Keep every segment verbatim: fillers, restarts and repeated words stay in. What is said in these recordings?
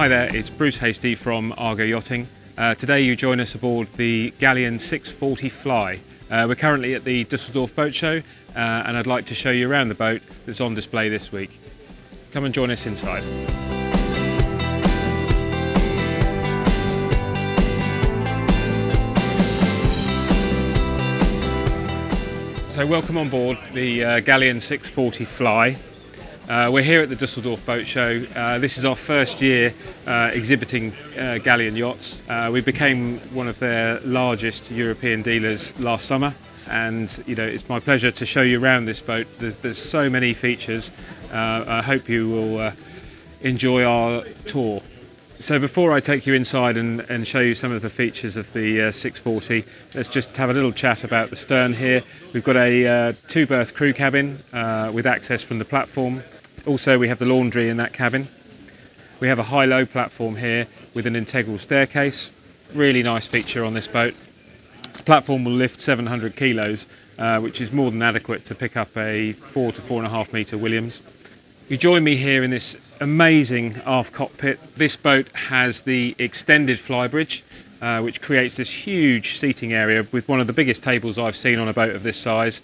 Hi there, it's Bruce Hastie from Argo Yachting. Uh, today you join us aboard the Galeon six forty Fly. Uh, we're currently at the Dusseldorf Boat Show uh, and I'd like to show you around the boat that's on display this week. Come and join us inside. So welcome on board the uh, Galeon six forty Fly. Uh, we're here at the Dusseldorf Boat Show. Uh, this is our first year uh, exhibiting uh, Galeon Yachts. Uh, we became one of their largest European dealers last summer, and you know, it's my pleasure to show you around this boat. There's, there's so many features. Uh, I hope you will uh, enjoy our tour. So before I take you inside and, and show you some of the features of the uh, six forty, let's just have a little chat about the stern here. We've got a uh, two-berth crew cabin uh, with access from the platform. Also, we have the laundry in that cabin. We have a high-low platform here with an integral staircase. Really nice feature on this boat. The platform will lift seven hundred kilos, uh, which is more than adequate to pick up a four to four and a half metre Williams. You join me here in this amazing aft cockpit. This boat has the extended flybridge, uh, which creates this huge seating area with one of the biggest tables I've seen on a boat of this size.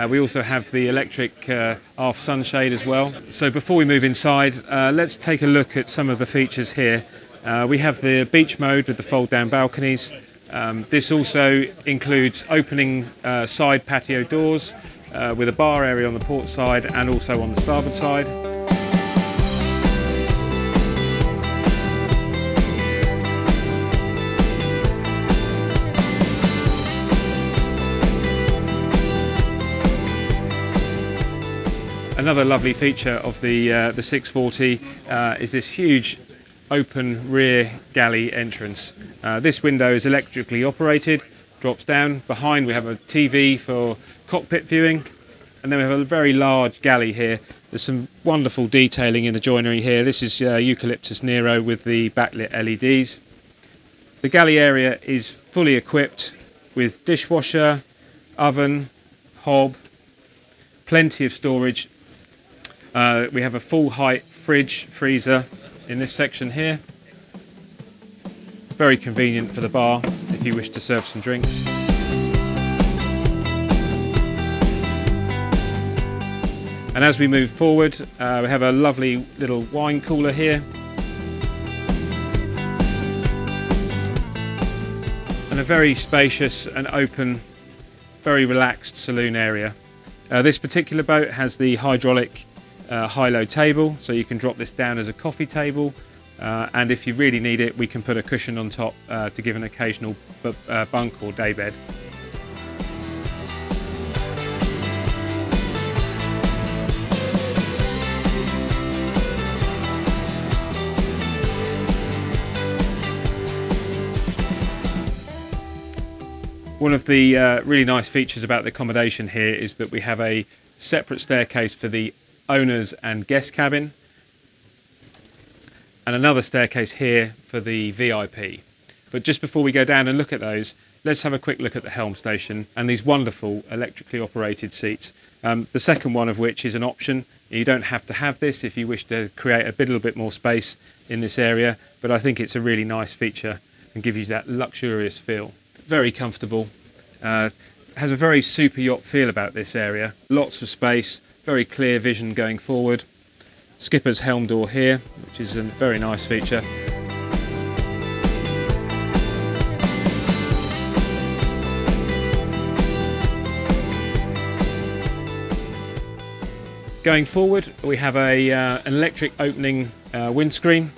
Uh, we also have the electric uh, aft sunshade as well. So before we move inside, uh, let's take a look at some of the features here. Uh, we have the beach mode with the fold-down balconies. Um, this also includes opening uh, side patio doors uh, with a bar area on the port side and also on the starboard side. Another lovely feature of the, uh, the six forty uh, is this huge open rear galley entrance. Uh, this window is electrically operated, drops down. Behind we have a T V for cockpit viewing, and then we have a very large galley here. There's some wonderful detailing in the joinery here. This is uh, Eucalyptus Nero with the backlit L E Ds. The galley area is fully equipped with dishwasher, oven, hob, plenty of storage. Uh, we have a full height fridge, freezer in this section here. Very convenient for the bar if you wish to serve some drinks. And as we move forward, uh, we have a lovely little wine cooler here. And a very spacious and open, very relaxed saloon area. Uh, this particular boat has the hydraulic Uh, high-low table, so you can drop this down as a coffee table, uh, and if you really need it we can put a cushion on top uh, to give an occasional bu uh, bunk or day bed. One of the uh, really nice features about the accommodation here is that we have a separate staircase for the owner's and guest cabin, and another staircase here for the V I P. But just before we go down and look at those, let's have a quick look at the helm station and these wonderful electrically operated seats, um, the second one of which is an option. You don't have to have this if you wish to create a little bit more space in this area, but I think it's a really nice feature and gives you that luxurious feel. Very comfortable, uh, has a very super yacht feel about this area, lots of space, very clear vision going forward. Skipper's helm door here, which is a very nice feature. Going forward, we have a, uh, an electric opening uh, windscreen.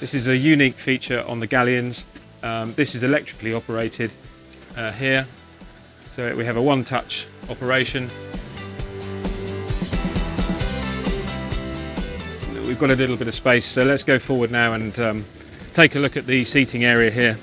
This is a unique feature on the Galeons. Um, this is electrically operated uh, here. So we have a one-touch operation. We've got a little bit of space, so let's go forward now and um, take a look at the seating area here.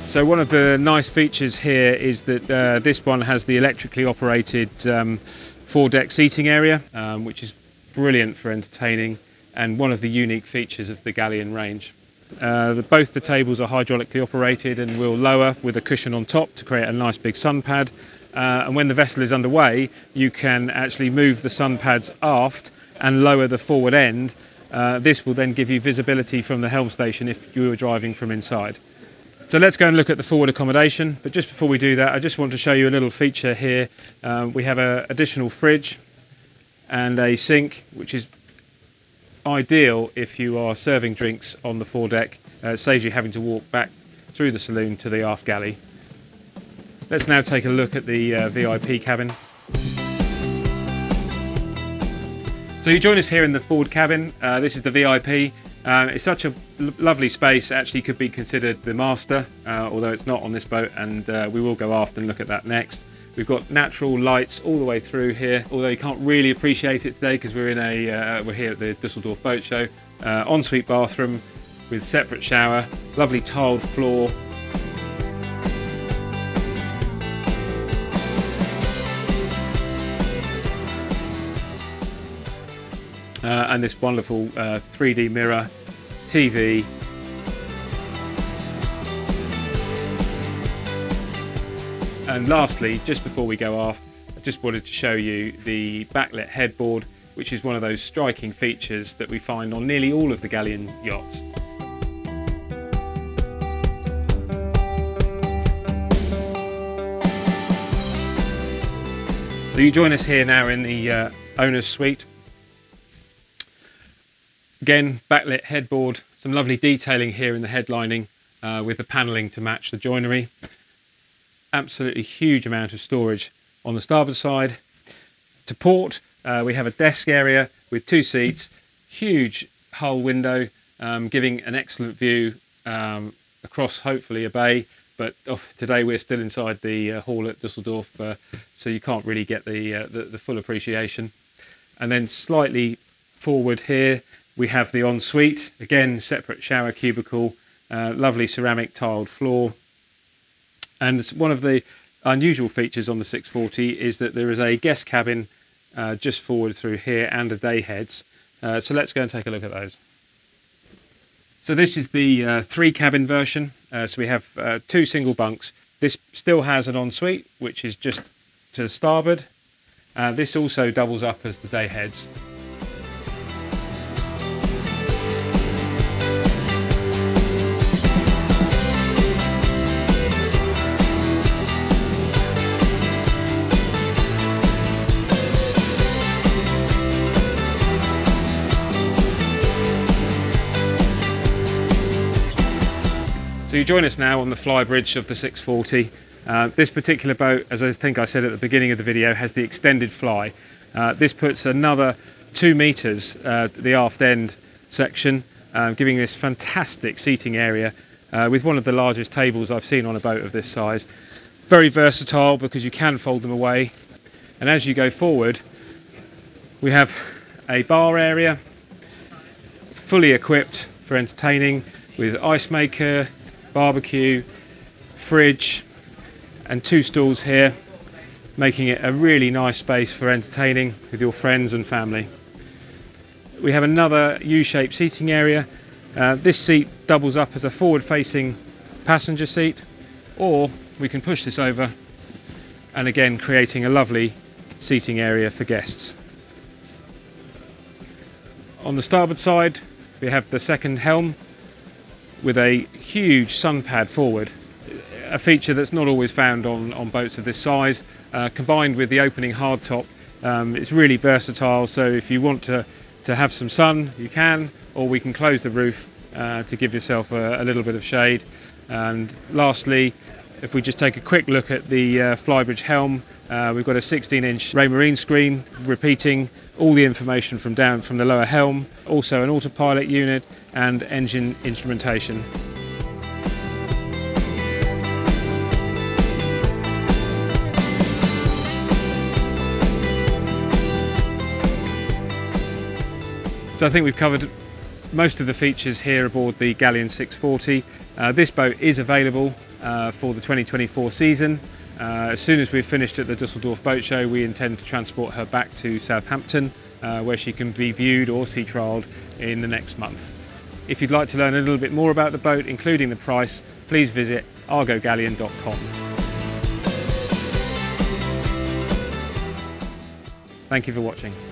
So one of the nice features here is that uh, this one has the electrically operated um, four-deck seating area, um, which is brilliant for entertaining and one of the unique features of the Galeon range. Uh, the, both the tables are hydraulically operated and will lower with a cushion on top to create a nice big sun pad. Uh, and when the vessel is underway, you can actually move the sun pads aft and lower the forward end. Uh, this will then give you visibility from the helm station if you were driving from inside. So let's go and look at the forward accommodation, but just before we do that I just want to show you a little feature here. Uh, we have an additional fridge and a sink, which is ideal if you are serving drinks on the foredeck. Uh, it saves you having to walk back through the saloon to the aft galley. Let's now take a look at the uh, V I P cabin. So you join us here in the forward cabin. Uh, this is the V I P. Um, it's such a lovely space, actually could be considered the master, uh, although it's not on this boat, and uh, we will go aft and look at that next. We've got natural lights all the way through here, although you can't really appreciate it today because we're in a uh, we're here at the Dusseldorf Boat Show. Uh, ensuite bathroom with separate shower, lovely tiled floor. Uh, and this wonderful uh, three D mirror, T V. And lastly, just before we go aft, I just wanted to show you the backlit headboard, which is one of those striking features that we find on nearly all of the Galeon yachts. So you join us here now in the uh, owner's suite. Again, backlit headboard, some lovely detailing here in the headlining uh, with the panelling to match the joinery. Absolutely huge amount of storage on the starboard side. To port, uh, we have a desk area with two seats, huge hull window, um, giving an excellent view um, across hopefully a bay. But oh, today we're still inside the uh, hall at Dusseldorf, uh, so you can't really get the, uh, the, the full appreciation. And then slightly forward here, we have the ensuite, again, separate shower cubicle, uh, lovely ceramic tiled floor. And one of the unusual features on the six forty is that there is a guest cabin uh, just forward through here and a day heads. Uh, so let's go and take a look at those. So this is the uh, three cabin version. Uh, so we have uh, two single bunks. This still has an ensuite, which is just to the starboard. Uh, this also doubles up as the day heads. So you join us now on the flybridge of the six forty. Uh, this particular boat, as I think I said at the beginning of the video, has the extended fly. Uh, this puts another two metres uh, to the aft end section, uh, giving this fantastic seating area uh, with one of the largest tables I've seen on a boat of this size. Very versatile because you can fold them away. And as you go forward, we have a bar area, fully equipped for entertaining with ice maker, barbecue, fridge, and two stools here, making it a really nice space for entertaining with your friends and family. We have another U-shaped seating area. Uh, this seat doubles up as a forward-facing passenger seat, or we can push this over and again creating a lovely seating area for guests. On the starboard side, we have the second helm, with a huge sun pad forward, a feature that's not always found on, on boats of this size. Uh, combined with the opening hardtop, um, it's really versatile, so if you want to, to have some sun, you can, or we can close the roof uh, to give yourself a, a little bit of shade. And lastly, if we just take a quick look at the uh, flybridge helm, uh, we've got a sixteen inch Raymarine screen repeating all the information from down from the lower helm, also an autopilot unit and engine instrumentation. So I think we've covered most of the features here aboard the Galeon six forty. Uh, this boat is available uh, for the twenty twenty-four season. Uh, as soon as we've finished at the Dusseldorf Boat Show, we intend to transport her back to Southampton, uh, where she can be viewed or sea trialled in the next month. If you'd like to learn a little bit more about the boat, including the price, please visit argo galeon dot com. Thank you for watching.